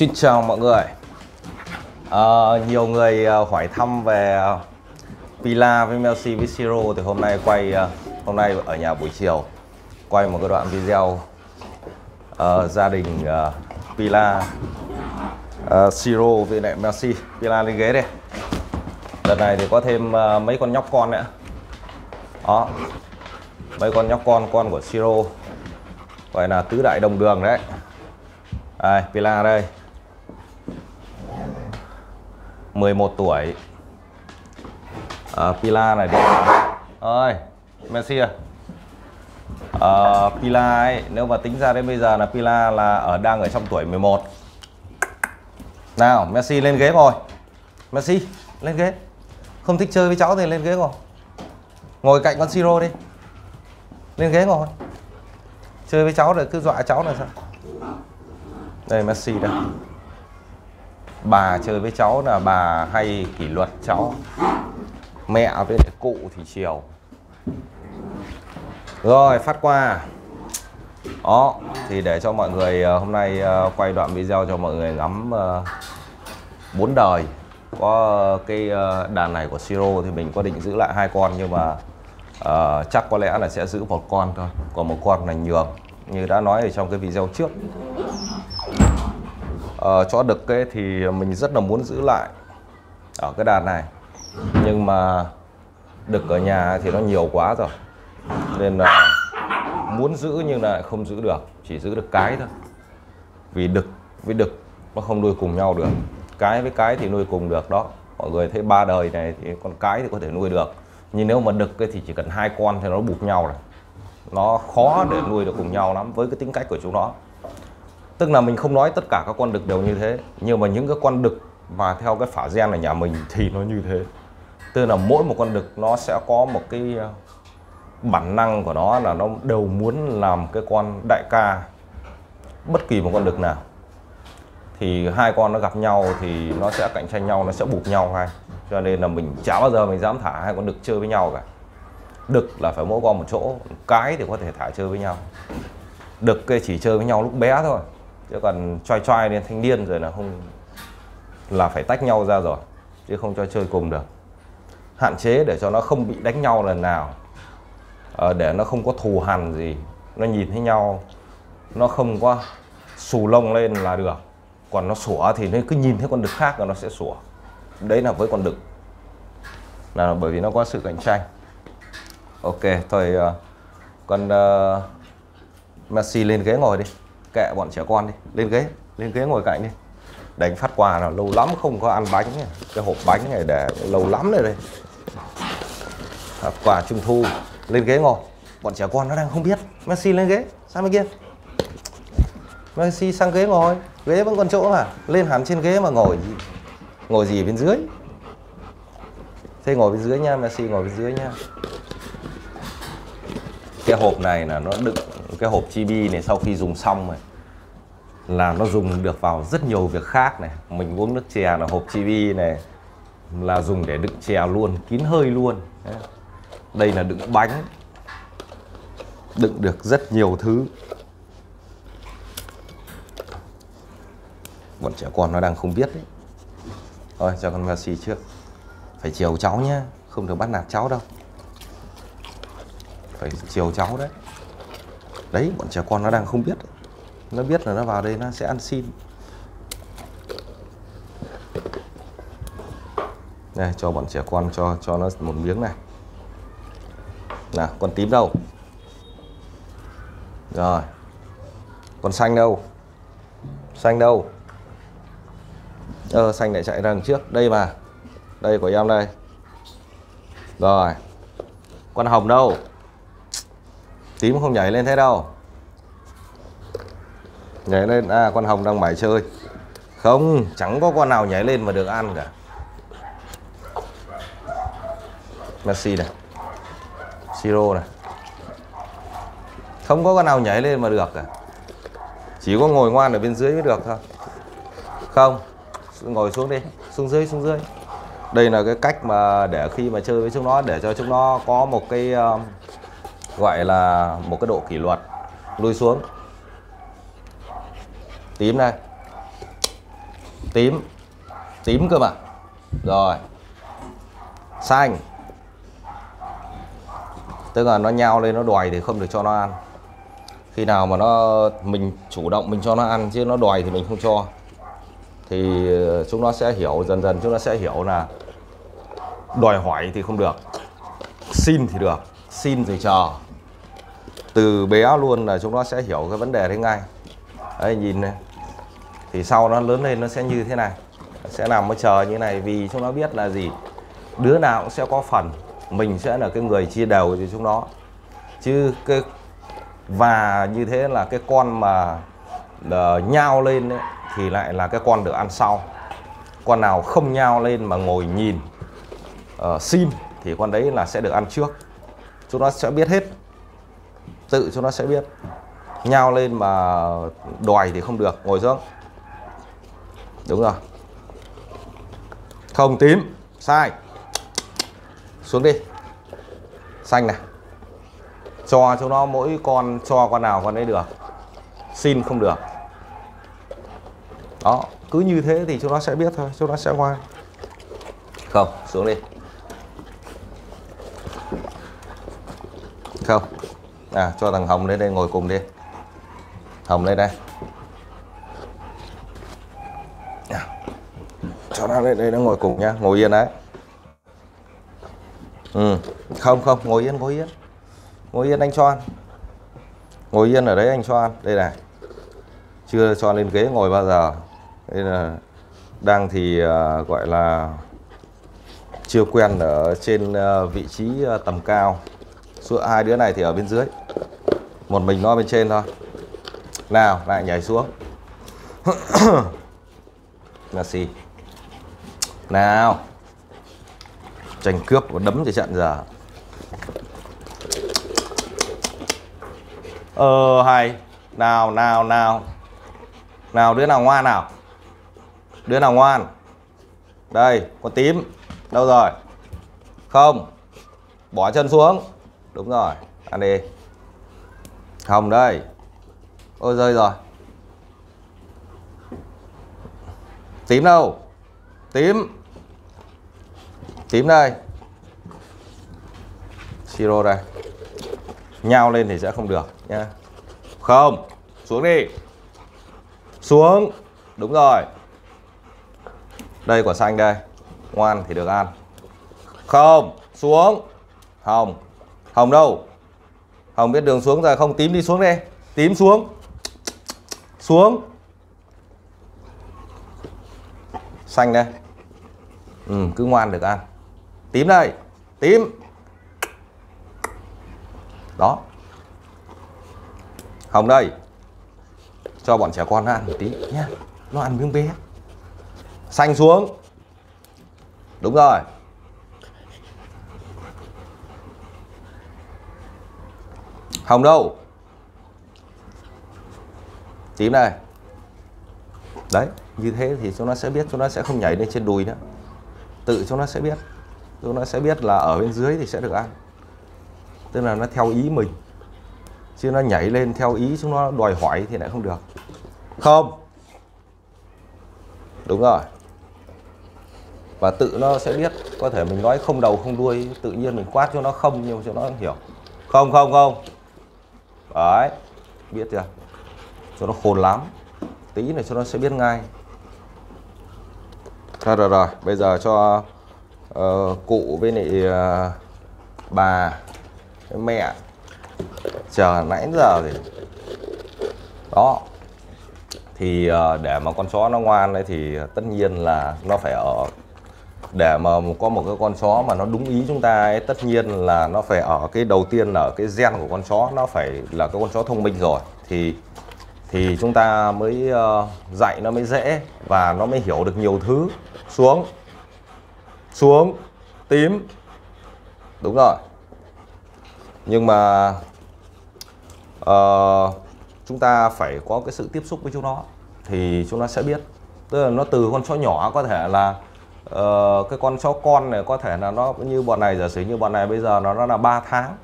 Xin chào mọi người. Nhiều người hỏi thăm về Pila với Messi với Siro, thì hôm nay ở nhà buổi chiều quay một cái đoạn video gia đình Pila, Siro với lại Messi. Pila lên ghế đây. Lần này thì có thêm mấy con nhóc con nữa. Đó, mấy con nhóc con của Siro, gọi là tứ đại đồng đường đấy. Đây, Pila đây, 11 tuổi. Pila này đi ơi, Messi à. Pila ấy, nếu mà tính ra đến bây giờ là Pila là đang ở trong tuổi 11. Nào, Messi lên ghế ngồi. Messi, lên ghế. Không thích chơi với cháu thì lên ghế ngồi. Ngồi cạnh con Siro đi. Lên ghế ngồi. Chơi với cháu rồi cứ dọa cháu là sao. Đây, Messi đây. Bà chơi với cháu là bà hay kỷ luật cháu. Mẹ với cụ thì chiều. Rồi, phát qua. Đó, thì để cho mọi người hôm nay quay đoạn video cho mọi người ngắm 4 đời. Có cái đàn này của Siro thì mình có định giữ lại 2 con, nhưng mà chắc có lẽ là sẽ giữ một con thôi. Còn một con là nhường, như đã nói ở trong cái video trước. Chó đực ấy thì mình rất là muốn giữ lại ở cái đàn này, nhưng mà đực ở nhà thì nó nhiều quá rồi, nên là muốn giữ nhưng lại không giữ được, chỉ giữ được cái thôi. Vì đực với đực nó không nuôi cùng nhau được, cái với cái thì nuôi cùng được đó. Mọi người thấy 3 đời này thì con cái thì có thể nuôi được, nhưng nếu mà đực ấy thì chỉ cần 2 con thì nó buộc nhau rồi, nó khó để nuôi được cùng nhau lắm với cái tính cách của chúng nó. Tức là mình không nói tất cả các con đực đều như thế, nhưng mà những cái con đực mà theo cái phả gen ở nhà mình thì nó như thế. Tức là mỗi một con đực nó sẽ có một cái bản năng của nó là nó đều muốn làm cái con đại ca. Bất kỳ một con đực nào thì 2 con nó gặp nhau thì nó sẽ cạnh tranh nhau, nó sẽ buộc nhau ngay. Cho nên là mình chả bao giờ mình dám thả 2 con đực chơi với nhau cả. Đực là phải mỗi con một chỗ, cái thì có thể thả chơi với nhau. Đực chỉ chơi với nhau lúc bé thôi, chứ còn trai đến thanh niên rồi là không, là phải tách nhau ra rồi, chứ không cho chơi cùng được. Hạn chế để cho nó không bị đánh nhau lần nào, để nó không có thù hằn gì, nó nhìn thấy nhau nó không có xù lông lên là được. Còn nó sủa thì nó cứ nhìn thấy con đực khác là nó sẽ sủa. Đấy là với con đực, là bởi vì nó có sự cạnh tranh. Ok, thôi con Messi lên ghế ngồi đi, kệ bọn trẻ con đi, lên ghế ngồi cạnh đi. Đánh phát quà nào, lâu lắm không có ăn bánh này. Cái hộp bánh này để lâu lắm rồi đây. Phát quà trung thu, lên ghế ngồi. Bọn trẻ con nó đang không biết. Messi lên ghế, sang bên kia. Messi sang ghế ngồi, ghế vẫn còn chỗ mà, lên hẳn trên ghế mà ngồi gì. Ngồi gì ở bên dưới. Thế ngồi bên dưới nha, Messi ngồi bên dưới nha. Cái hộp này là nó đựng, cái hộp chibi này sau khi dùng xong rồi là nó dùng được vào rất nhiều việc khác này. Mình uống nước chè là hộp chibi này là dùng để đựng chè luôn, kín hơi luôn. Đây là đựng bánh, đựng được rất nhiều thứ. Bọn trẻ con nó đang không biết đấy. Thôi cho con Messi trước, phải chiều cháu nhá, không được bắt nạt cháu đâu, phải chiều cháu đấy. Đấy, bọn trẻ con nó đang không biết. Nó biết là nó vào đây nó sẽ ăn xin. Đây, cho bọn trẻ con cho nó một miếng này. Nào, con tím đâu? Rồi. Con xanh đâu? Xanh đâu? Xanh lại chạy ra đằng trước. Đây mà. Đây của em đây. Rồi. Con hồng đâu? Tím không nhảy lên thế đâu. Nhảy lên, à con hồng đang mải chơi. Không, chẳng có con nào nhảy lên mà được ăn cả. Messi này, Siro này, không có con nào nhảy lên mà được cả. Chỉ có ngồi ngoan ở bên dưới mới được thôi. Không, ngồi xuống đi, xuống dưới, xuống dưới. Đây là cái cách mà để khi mà chơi với chúng nó, để cho chúng nó có một cái gọi là một cái độ kỷ luật. Lui xuống. Tím này, tím, tím cơ mà. Rồi xanh, tức là nó nhao lên nó đòi thì không được cho nó ăn. Khi nào mà nó mình chủ động mình cho nó ăn, chứ nó đòi thì mình không cho, thì chúng nó sẽ hiểu, dần dần chúng nó sẽ hiểu là đòi hỏi thì không được, xin thì được, xin rồi chờ. Từ bé luôn là chúng nó sẽ hiểu cái vấn đề đấy ngay. Đấy, nhìn này, thì sau nó lớn lên nó sẽ như thế này, sẽ nằm nó chờ như thế này, vì chúng nó biết là gì, đứa nào cũng sẽ có phần, mình sẽ là cái người chia đều cho chúng nó. Chứ cái và như thế là cái con mà nhao lên ấy, thì lại là cái con được ăn sau. Con nào không nhao lên mà ngồi nhìn xin thì con đấy là sẽ được ăn trước. Chúng nó sẽ biết hết, tự chúng nó sẽ biết. Nhao lên mà đòi thì không được, ngồi xuống. Đúng rồi. Không, tím, sai. Xuống đi. Xanh này. Cho chúng nó mỗi con, cho con nào con ấy được, xin không được. Đó, cứ như thế thì chúng nó sẽ biết thôi, chúng nó sẽ ngoan. Không, xuống đi. Không. À, cho thằng Hồng lên đây ngồi cùng đi. Hồng lên đây. Cho nó lên đây nó ngồi cùng nhá, ngồi yên đấy. Ừ, không không, ngồi yên, ngồi yên. Ngồi yên anh cho ăn. Ngồi yên ở đấy anh cho ăn, đây này. Chưa cho lên ghế ngồi bao giờ. Đây là đang thì gọi là chưa quen ở trên vị trí tầm cao. Giữa hai đứa này thì ở bên dưới, một mình nó bên trên thôi. Nào, lại nhảy xuống. Messi. Nào. Tranh cướp có đấm thì trận giờ. Hay. Nào, nào, nào. Nào, đứa nào ngoan nào. Đứa nào ngoan. Đây, con tím. Đâu rồi? Không. Bỏ chân xuống. Đúng rồi, ăn đi. Không đây. Ôi rơi rồi. Tím đâu? Tím. Tím đây. Siro đây. Nhao lên thì sẽ không được nhá. Không, xuống đi. Xuống. Đúng rồi. Đây quả xanh đây. Ngoan thì được ăn. Không, xuống. Hồng. Hồng đâu? Hồng biết đường xuống rồi không? Tím đi xuống đi. Tím xuống. Xuống. Xanh đây. Ừ, cứ ngoan được ăn. Tím đây. Tím. Đó. Hồng đây. Cho bọn trẻ con nó ăn một tí nhá. Nó ăn miếng bé. Xanh xuống. Đúng rồi. Hồng đâu? Tím này. Đấy, như thế thì chúng nó sẽ biết, chúng nó sẽ không nhảy lên trên đùi nữa. Tự chúng nó sẽ biết. Chúng nó sẽ biết là ở bên dưới thì sẽ được ăn. Tức là nó theo ý mình. Chứ nó nhảy lên theo ý chúng nó đòi hỏi thì lại không được. Không. Đúng rồi. Và tự nó sẽ biết, có thể mình nói không đầu không đuôi, tự nhiên mình quát cho nó không nhưng cho nó hiểu. Không không không. Đấy, biết chưa? Cho nó khôn lắm. Tí này cho nó sẽ biết ngay. Thôi rồi rồi, bây giờ cho cụ với lại bà với mẹ chờ nãy giờ thì đó. Thì để mà con chó nó ngoan đấy thì tất nhiên là nó phải ở, để mà có một cái con chó mà nó đúng ý chúng ta ấy, tất nhiên là nó phải ở cái đầu tiên là cái gen của con chó, nó phải là cái con chó thông minh rồi thì chúng ta mới dạy nó mới dễ và nó mới hiểu được nhiều thứ. Xuống. Xuống. Tím. Đúng rồi. Nhưng mà chúng ta phải có cái sự tiếp xúc với chúng nó thì chúng nó sẽ biết. Tức là nó từ con chó nhỏ có thể là cái con chó con này có thể là nó như bọn này, giả sử như bọn này bây giờ nó là 3 tháng.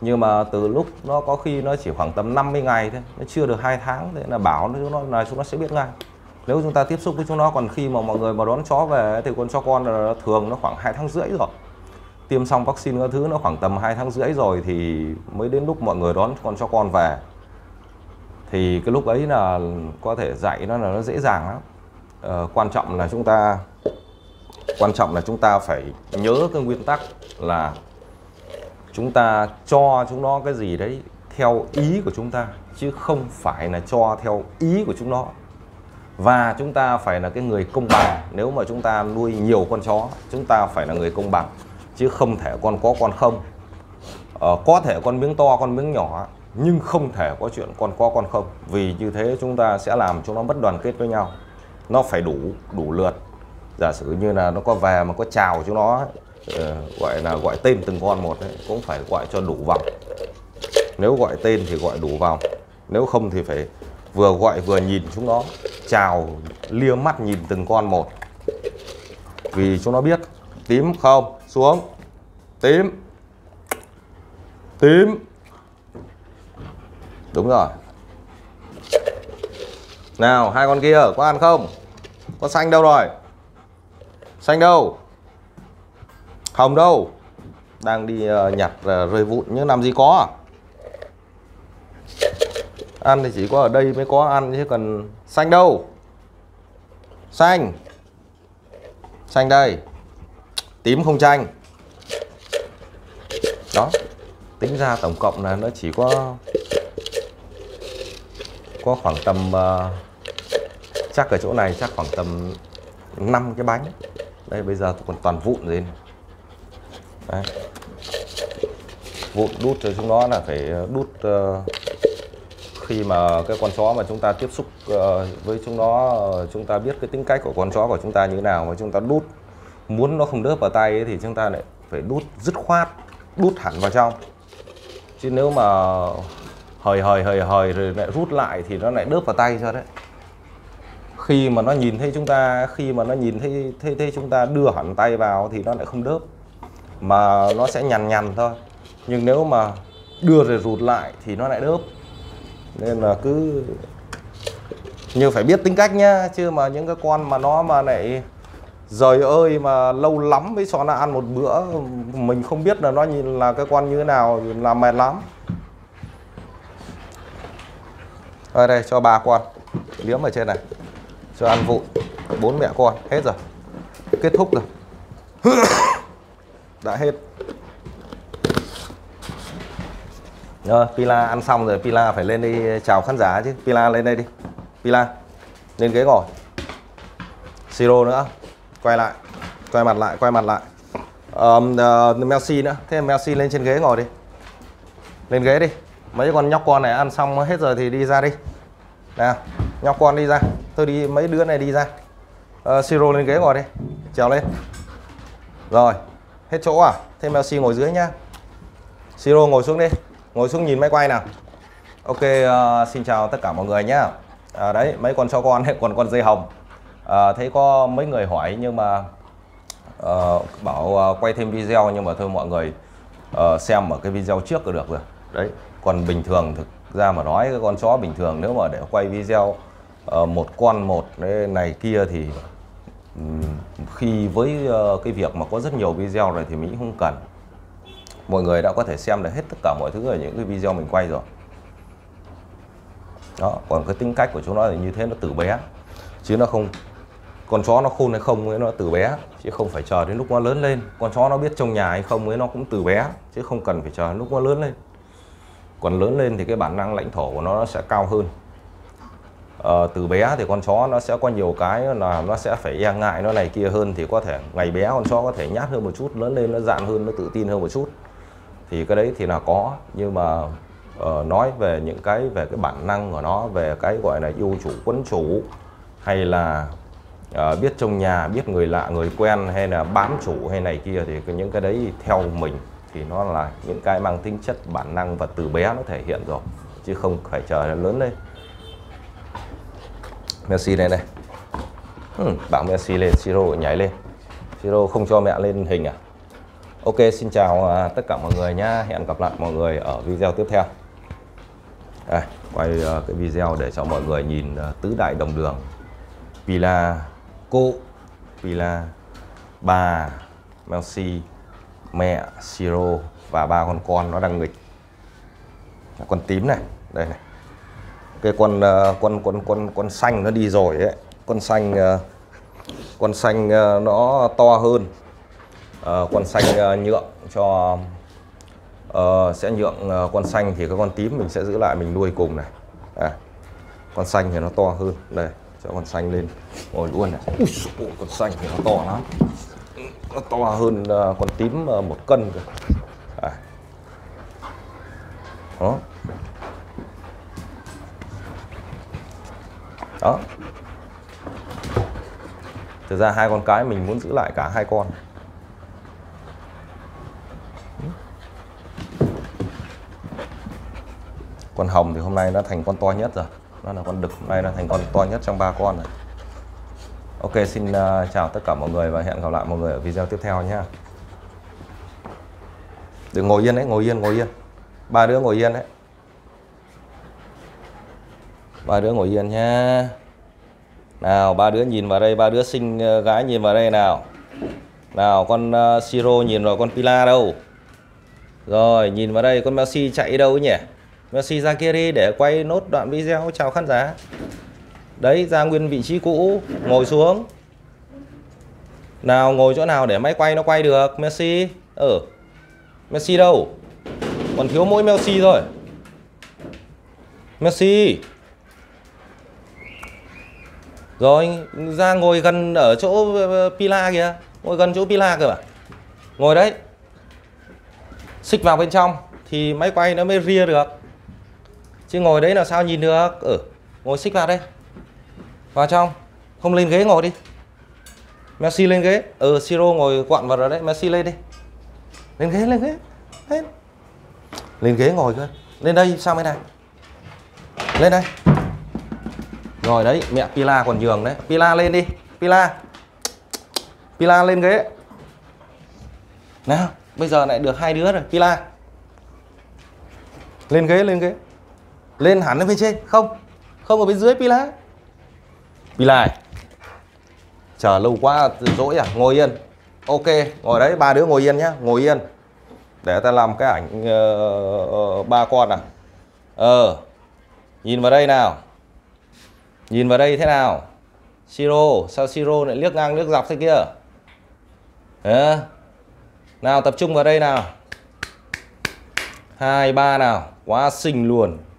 Nhưng mà từ lúc nó có khi nó chỉ khoảng tầm 50 ngày thôi, nó chưa được 2 tháng, thế là bảo nó là chúng nó sẽ biết ngay. Nếu chúng ta tiếp xúc với chúng nó, còn khi mà mọi người mà đón chó về thì con chó con là thường nó khoảng 2 tháng rưỡi rồi, tiêm xong vaccine các thứ nó khoảng tầm 2 tháng rưỡi rồi thì mới đến lúc mọi người đón con chó con về, thì cái lúc ấy là có thể dạy nó là nó dễ dàng lắm. Quan trọng là chúng ta phải nhớ cái nguyên tắc là chúng ta cho chúng nó cái gì đấy theo ý của chúng ta, chứ không phải là cho theo ý của chúng nó. Và chúng ta phải là cái người công bằng. Nếu mà chúng ta nuôi nhiều con chó, chúng ta phải là người công bằng, chứ không thể con có con không. Có thể con miếng to con miếng nhỏ, nhưng không thể có chuyện con có con không. Vì như thế chúng ta sẽ làm chúng nó mất đoàn kết với nhau. Nó phải đủ lượt. Giả sử như là nó có về mà có chào chúng nó, gọi tên từng con một ấy, cũng phải gọi cho đủ vòng. Nếu gọi tên thì gọi đủ vòng, nếu không thì phải vừa gọi vừa nhìn chúng nó, chào lia mắt nhìn từng con một, vì chúng nó biết tím không xuống, tím tím, đúng rồi. Nào, hai con kia có ăn không? Con xanh đâu rồi? Xanh đâu? Hồng đâu? Đang đi nhặt rơi vụn nhưng làm gì có. Ăn thì chỉ có ở đây mới có ăn, chứ còn xanh đâu? Xanh. Xanh đây. Tím không chanh. Đó. Tính ra tổng cộng là nó chỉ có khoảng tầm chắc ở chỗ này chắc khoảng tầm 5 cái bánh. Đây bây giờ còn toàn vụn gì này. Đấy. Vụn đút cho chúng nó là phải đút khi mà cái con chó mà chúng ta tiếp xúc với chúng nó, chúng ta biết cái tính cách của con chó của chúng ta như thế nào mà chúng ta đút, muốn nó không đớp vào tay ấy, thì chúng ta lại phải đút dứt khoát, đút hẳn vào trong. Chứ nếu mà hời rồi lại rút lại thì nó lại đớp vào tay cho đấy. Khi mà nó nhìn thấy chúng ta, khi mà nó nhìn thấy chúng ta đưa hẳn tay vào thì nó lại không đớp, mà nó sẽ nhằn nhằn thôi. Nhưng nếu mà đưa rồi rụt lại thì nó lại đớp. Nên là cứ như phải biết tính cách nhá. Chứ mà những cái con mà nó mà lại giời ơi mà lâu lắm mới cho nó ăn một bữa, mình không biết là nó nhìn là cái con như thế nào là mệt lắm. Ở đây cho 3 con liếm ở trên này, cho ăn vụn. 4 mẹ con hết rồi, kết thúc rồi. Đã hết. Pila ăn xong rồi, Pila phải lên đi chào khán giả chứ. Pila lên đây đi. Pila lên ghế ngồi. Siro nữa, quay lại, quay mặt lại, quay mặt lại. Messi nữa, thế Messi lên trên ghế ngồi đi. Lên ghế đi. Mấy con nhóc con này ăn xong hết rồi thì đi ra đi. Nào, nhóc con đi ra. Tôi đi, mấy đứa này đi ra. Siro lên ghế ngồi đi. Trèo lên. Rồi, hết chỗ à? Thế Messi ngồi dưới nhá. Siro ngồi xuống đi. Ngồi xuống nhìn máy quay nào. Ok, xin chào tất cả mọi người nhé. Đấy, mấy con chó con ấy, còn con dây hồng. Thấy có mấy người hỏi nhưng mà bảo quay thêm video, nhưng mà thôi mọi người xem ở cái video trước là được rồi. Đấy, còn bình thường thực ra mà nói cái con chó bình thường nếu mà để quay video một con một này kia thì khi với cái việc mà có rất nhiều video rồi thì mình không cần. Mọi người đã có thể xem được hết tất cả mọi thứ ở những cái video mình quay rồi. Đó, còn cái tính cách của chúng nó thì như thế, nó từ bé. Chứ nó không, con chó nó khôn hay không ấy nó từ bé, chứ không phải chờ đến lúc nó lớn lên. Con chó nó biết trong nhà hay không ấy nó cũng từ bé, chứ không cần phải chờ đến lúc nó lớn lên. Còn lớn lên thì cái bản năng lãnh thổ của nó sẽ cao hơn. Từ bé thì con chó nó sẽ có nhiều cái là nó sẽ phải e ngại nó này kia hơn. Thì có thể ngày bé con chó có thể nhát hơn một chút, lớn lên nó dạn hơn, nó tự tin hơn một chút. Thì cái đấy thì là có, nhưng mà nói về những cái về cái bản năng của nó, về cái gọi là yêu chủ, quấn chủ, hay là biết trong nhà, biết người lạ, người quen, hay là bám chủ hay này kia, thì những cái đấy theo mình thì nó là những cái mang tính chất bản năng và từ bé nó thể hiện rồi, chứ không phải chờ nó lớn lên. Messi này này, bảo Messi lên, Siro nhảy lên. Siro không cho mẹ lên hình à? Ok, xin chào tất cả mọi người nhá. Hẹn gặp lại mọi người ở video tiếp theo. Quay cái video để cho mọi người nhìn tứ đại đồng đường Pila, cô Pila, bà Messi, mẹ Siro và ba con nó đang nghịch. Con tím này, đây này. Cái con xanh nó đi rồi ấy. Con xanh nó to hơn. Con xanh nhượng cho sẽ nhượng con xanh, thì cái con tím mình sẽ giữ lại, mình nuôi cùng này. Con xanh thì nó to hơn. Đây, cho con xanh lên ngồi luôn này. Ui, con xanh thì nó to lắm. Nó to hơn con tím 1 cân kìa. Đó. Đó. Thực ra hai con cái mình muốn giữ lại cả hai con. Con hồng thì hôm nay nó thành con to nhất rồi. Nó là con đực, hôm nay nó thành con to nhất trong 3 con rồi. Ok, xin chào tất cả mọi người và hẹn gặp lại mọi người ở video tiếp theo nhé. Đừng ngồi yên đấy, ngồi yên. Ba đứa ngồi yên đấy. Ba đứa ngồi yên nhá. Nào, ba đứa nhìn vào đây, ba đứa xinh gái nhìn vào đây nào. Nào, con Siro nhìn vào con Pila đâu. Rồi, nhìn vào đây, con Messi chạy đâu ấy nhỉ? Messi ra kia đi để quay nốt đoạn video chào khán giả. Đấy, ra nguyên vị trí cũ, ngồi xuống. Nào, ngồi chỗ nào để máy quay nó quay được. Messi, Messi đâu? Còn thiếu mỗi Messi thôi. Messi. Rồi, ra ngồi gần ở chỗ Pila kìa. Ngồi gần chỗ Pila kìa. Ngồi đấy. Xích vào bên trong thì máy quay nó mới ria được. Chứ ngồi đấy là sao nhìn được. Ngồi xích vào đây. Vào trong. Không, lên ghế ngồi đi. Messi lên ghế. Siro ngồi quặn vào rồi đấy. Messi lên đi. Lên ghế. Hết. Lên ghế ngồi cơ. Lên đây sao mới này. Lên đây. Rồi đấy, mẹ Pila còn nhường đấy. Pila lên đi. Pila lên ghế. Nào, bây giờ lại được 2 đứa rồi. Pila. Lên ghế. Lên hẳn lên bên trên. Không ở bên dưới Pila. Pila. Chờ lâu quá dỗi à? Ngồi yên. Ok, ngồi đấy, ba đứa ngồi yên nhá, để ta làm cái ảnh 3 con à. Nhìn vào đây nào. Nhìn vào đây thế nào. Siro, sao Siro lại liếc ngang liếc dọc thế kia. Nào, tập trung vào đây nào. 2, 3 nào. Quá xinh luôn.